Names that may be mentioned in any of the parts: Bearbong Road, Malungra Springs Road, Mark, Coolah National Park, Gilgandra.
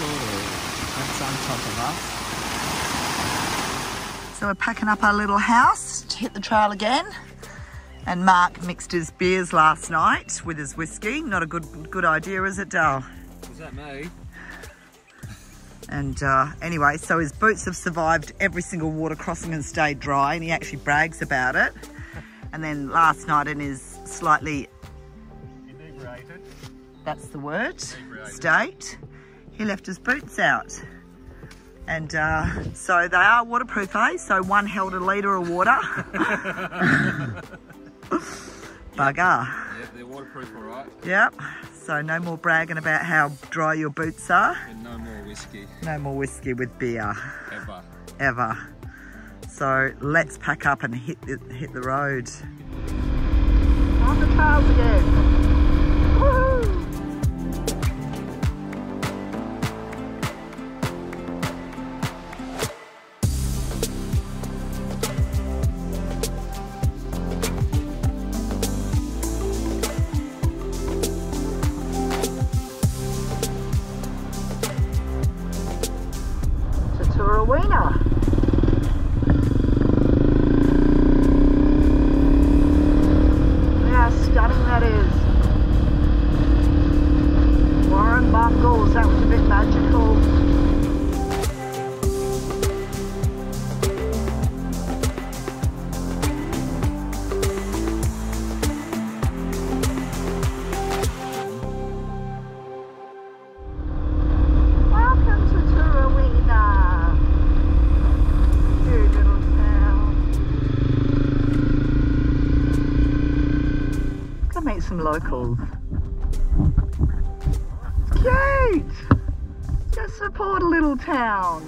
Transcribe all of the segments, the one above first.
that's on top of us. So we're packing up our little house to hit the trail again. And Mark mixed his beers last night with his whiskey. Not a good idea, is it, Dale? Is that me? And anyway, so his boots have survived every single water crossing and stayed dry, and he actually brags about it. And then last night in his slightly... inebriated. That's the word. Inebriated. State. He left his boots out. And so they are waterproof, eh? So one held a litre of water. Bugger. Yep, they're waterproof all right. Yep. So no more bragging about how dry your boots are. And no more whiskey. No more whiskey with beer. Ever. Ever. So let's pack up and hit the road. On the trails again. Locals. It's cute! Just support a little town.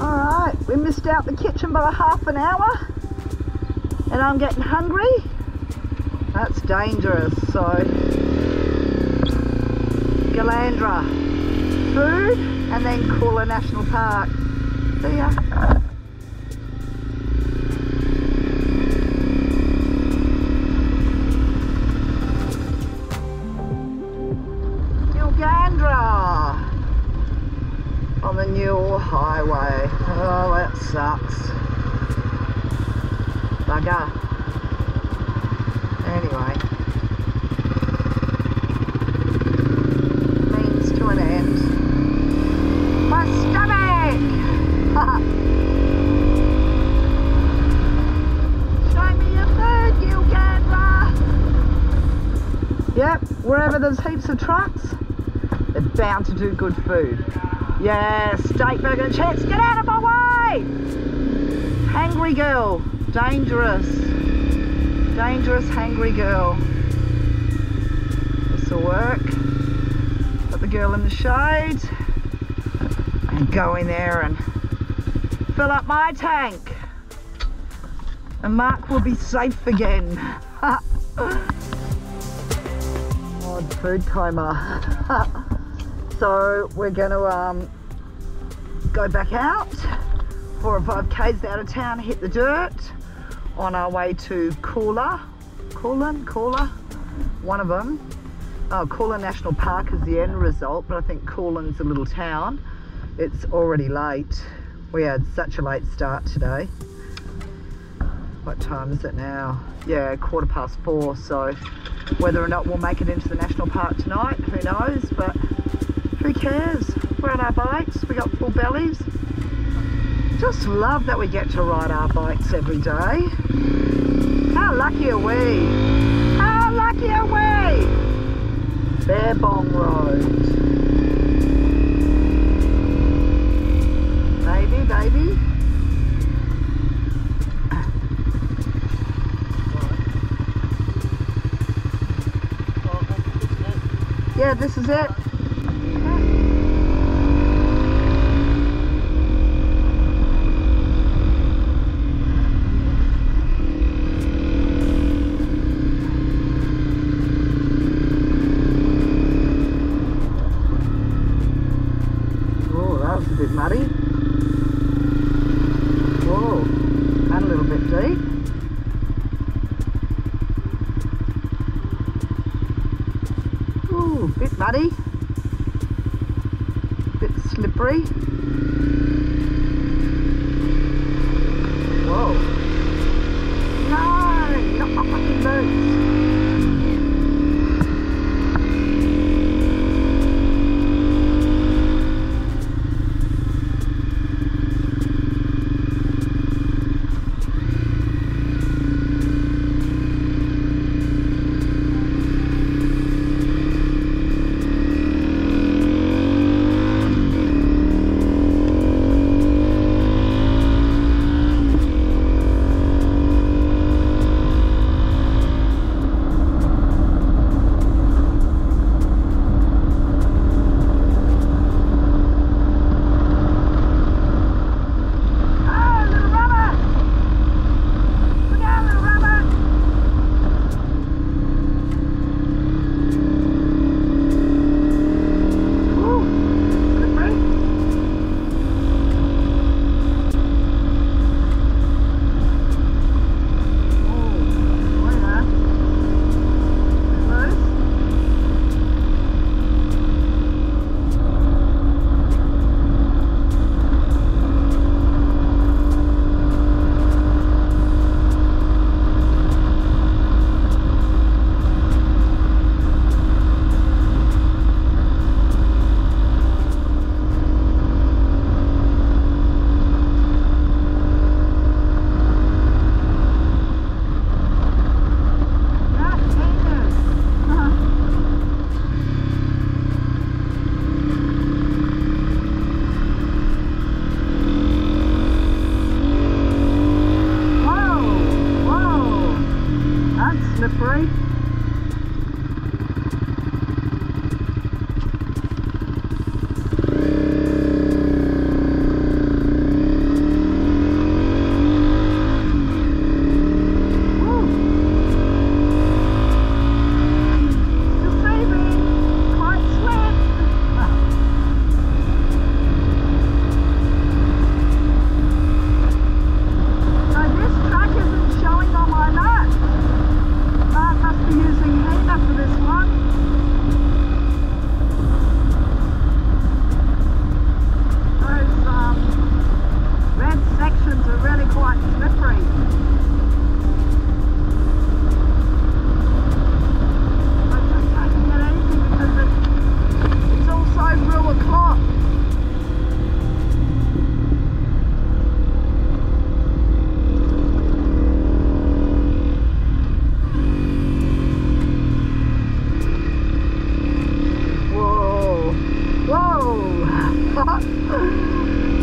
Alright, we missed out the kitchen by half an hour and I'm getting hungry. That's dangerous, so Gilgandra, food, and then Coolah National Park. See ya. Highway. Oh, that sucks. Bugger. Anyway. Means to an end. My stomach! Show me your food, Gilgandra! Yep, wherever there's heaps of trucks, they're bound to do good food. Yes, steak, burger and chips. Get out of my way! Hangry girl. Dangerous. Dangerous hangry girl. This'll work. Put the girl in the shade. And go in there and fill up my tank. And Mark will be safe again. Odd food coma. So we're going to go back out, 4 or 5 k's out of town, hit the dirt on our way to Coolah, one of them. Oh, Coolah National Park is the end result, but I think Coolah's a little town. It's already late. We had such a late start today. What time is it now? Yeah, 4:15, so whether or not we'll make it into the national park tonight, who knows, but who cares? We're on our bikes, we got full bellies. Just love that we get to ride our bikes every day. How lucky are we? How lucky are we? Bearbong Road. Baby, baby. Yeah, this is it. a bit slippery. Whoa. No, not my fucking boots.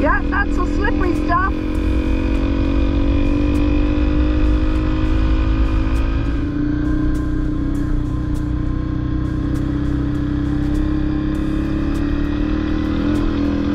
Yeah, that's some slippery stuff. You certainly can't power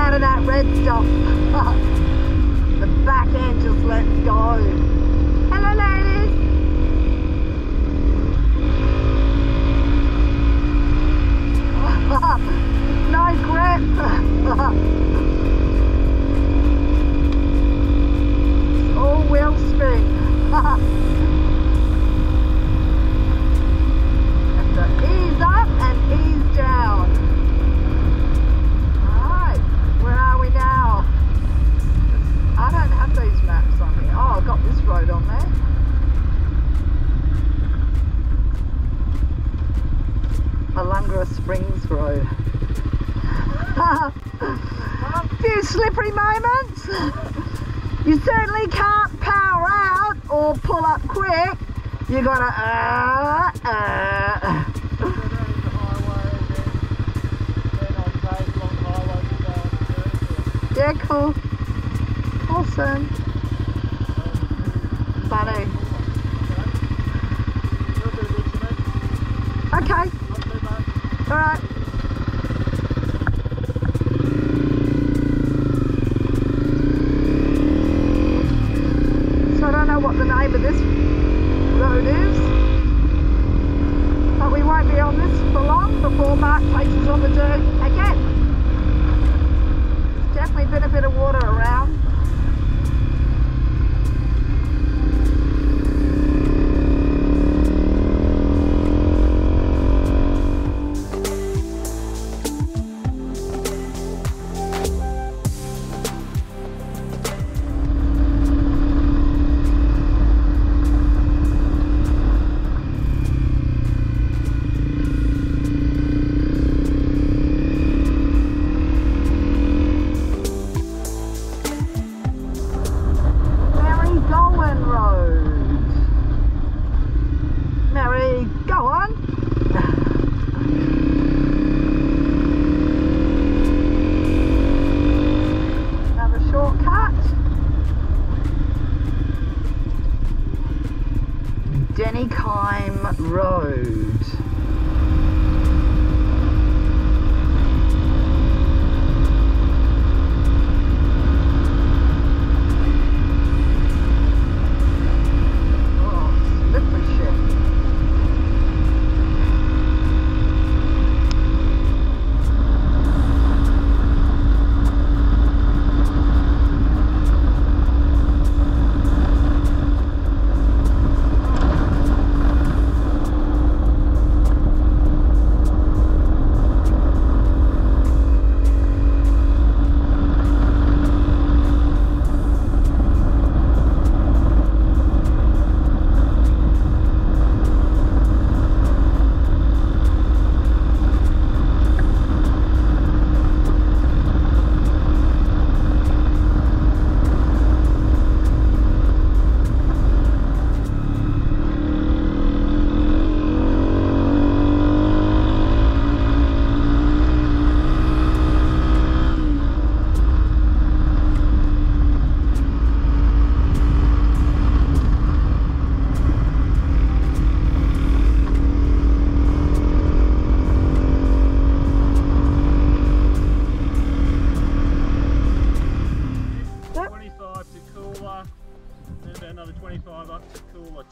out of that red stuff. The back end just lets go. Hello ladies! No grip! All wheel spin. Have to ease up and ease down. I don't have these maps on here. Oh, I've got this road on there. Malungra Springs Road. A few slippery moments. You certainly can't power out or pull up quick. You gotta Yeah, cool. Awesome. Funny. Okay. Alright. So I don't know what the name of this road is, but we won't be on this for long before Mark takes us on the journey again.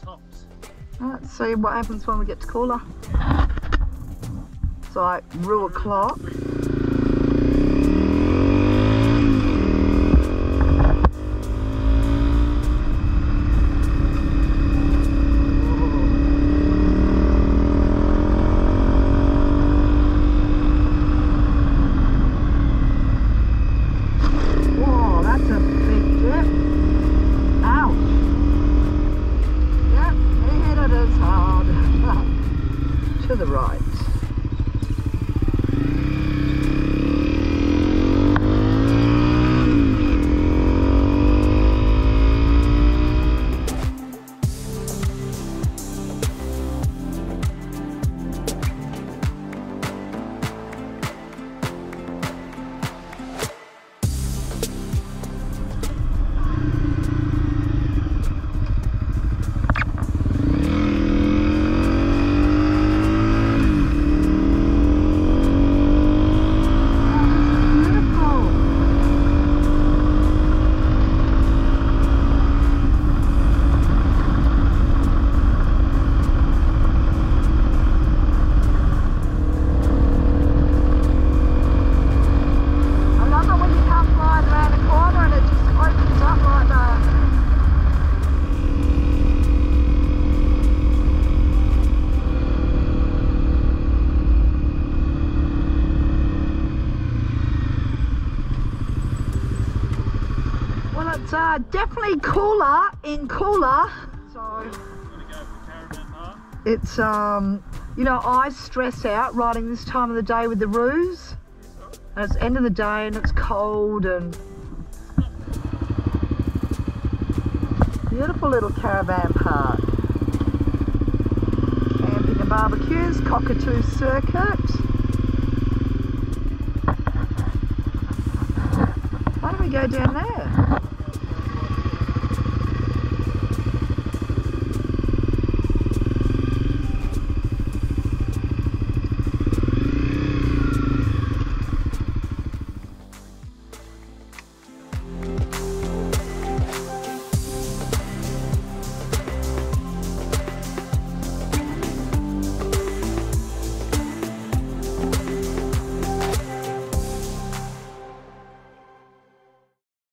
tops. Let's see what happens when we get to Coolah. It's like 2 o'clock. Definitely Coolah in Coolah. So it's you know, I stress out riding this time of the day with the roos, and it's end of the day and it's cold, and beautiful little caravan park, camping and barbecues, cockatoo circuit. Why don't we go down there?